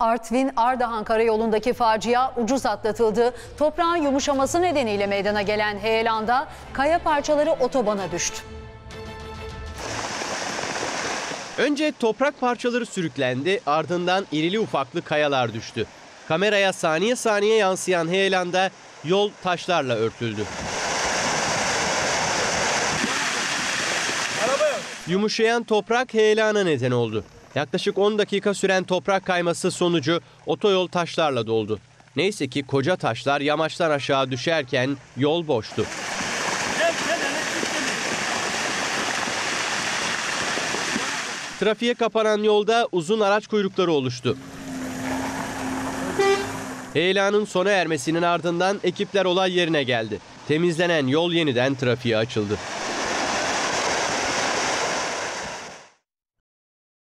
Artvin-Ardahan karayolundaki facia ucuz atlatıldı. Toprağın yumuşaması nedeniyle meydana gelen heyelanda kaya parçaları otobana düştü. Önce toprak parçaları sürüklendi, ardından irili ufaklı kayalar düştü. Kameraya saniye saniye yansıyan heyelanda yol taşlarla örtüldü. Yumuşayan toprak heyelana neden oldu. Yaklaşık 10 dakika süren toprak kayması sonucu otoyol taşlarla doldu. Neyse ki koca taşlar yamaçtan aşağı düşerken yol boştu. Trafiğe kapanan yolda uzun araç kuyrukları oluştu. Heyelanın sona ermesinin ardından ekipler olay yerine geldi. Temizlenen yol yeniden trafiğe açıldı.